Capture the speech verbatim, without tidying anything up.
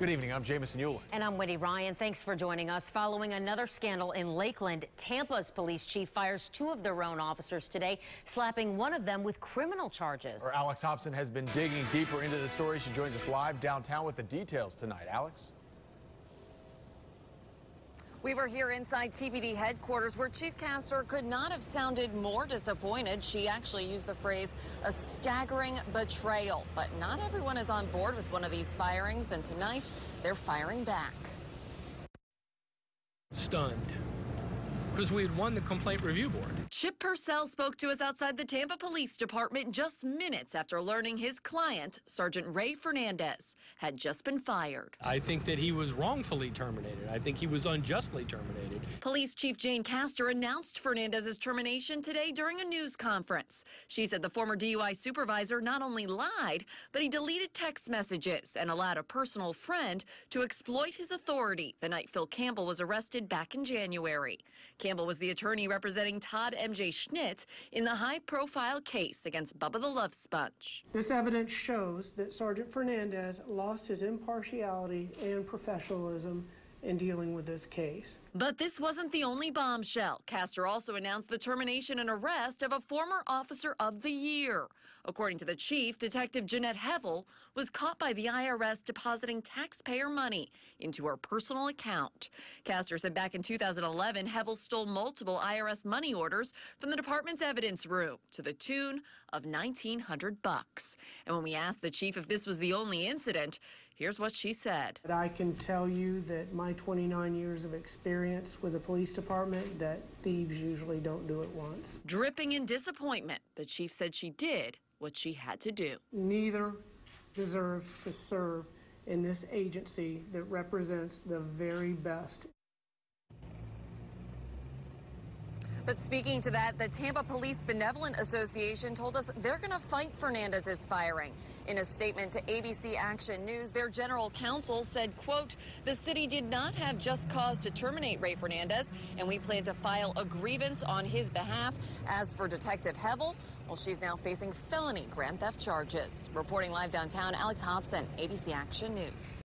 Good evening, I'm Jameson Euler. And I'm Wendy Ryan. Thanks for joining us. Following another scandal in Lakeland, Tampa's police chief fires two of their own officers today, slapping one of them with criminal charges. Our Alex Hobson has been digging deeper into the story. She joins us live downtown with the details tonight. Alex? We were here inside T P D headquarters where Chief Castor could not have sounded more disappointed. She actually used the phrase, a staggering betrayal. But not everyone is on board with one of these firings, and tonight they're firing back. Stunned, because we had won the complaint review board. Chip Purcell spoke to us outside the Tampa Police Department just minutes after learning his client, Sergeant Ray Fernandez, had just been fired. I think that he was wrongfully terminated. I think he was unjustly terminated. Police Chief Jane Castor announced Fernandez's termination today during a news conference. She said the former D U I supervisor not only lied, but he deleted text messages and allowed a personal friend to exploit his authority the night Phil Campbell was arrested back in January. Campbell was the attorney representing Todd M J Schnitt in the high-profile case against Bubba the Love Sponge. This evidence shows that Sergeant Fernandez lost his impartiality and professionalism in dealing with this case. But this wasn't the only bombshell. Castor also announced the termination and arrest of a former Officer of the Year. According to the chief, Detective Jeanette Hevel was caught by the I R S depositing taxpayer money into her personal account. Castor said back in two thousand eleven, Hevel stole multiple I R S money orders from the department's evidence room to the tune of nineteen hundred bucks. And when we asked the chief if this was the only incident, here's what she said. I can tell you that my twenty-nine years of experience with the police department, that thieves usually don't do it once. Dripping in disappointment, the chief said she did what she had to do. Neither deserves to serve in this agency that represents the very best. But speaking to that, the Tampa Police Benevolent Association told us they're going to fight Fernandez's firing. In a statement to A B C Action News, their general counsel said, quote, the city did not have just cause to terminate Ray Fernandez, and we plan to file a grievance on his behalf. As for Detective Hevel, well, she's now facing felony grand theft charges. Reporting live downtown, Alex Hobson, A B C Action News.